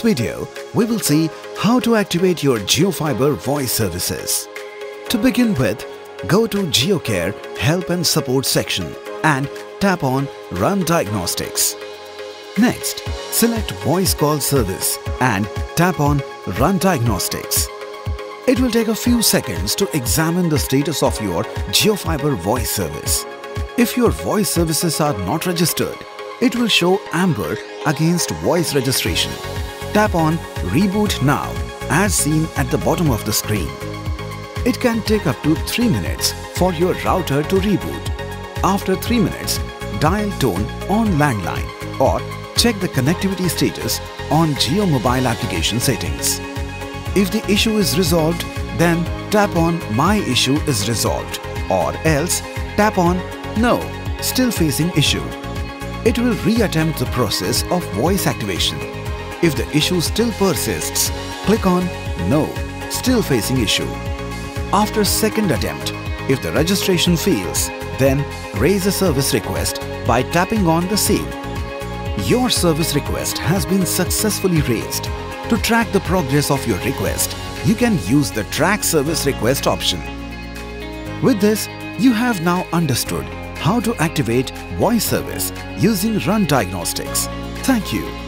this video, we will see how to activate your JioFiber voice services. To begin with, go to JioCare Help and Support section and tap on Run Diagnostics. Next, select Voice Call Service and tap on Run Diagnostics. It will take a few seconds to examine the status of your JioFiber voice service. If your voice services are not registered, it will show amber against voice registration. Tap on Reboot Now as seen at the bottom of the screen. It can take up to 3 minutes for your router to reboot. After 3 minutes, dial tone on landline or check the connectivity status on Jio Mobile application settings. If the issue is resolved, then tap on My Issue is Resolved or else tap on No, Still Facing Issue. It will reattempt the process of voice activation. If the issue still persists, click on No, Still Facing Issue. After second attempt, if the registration fails, then raise a service request by tapping on the same. Your service request has been successfully raised. To track the progress of your request, you can use the Track Service Request option. With this, you have now understood how to activate voice service using Run Diagnostics. Thank you.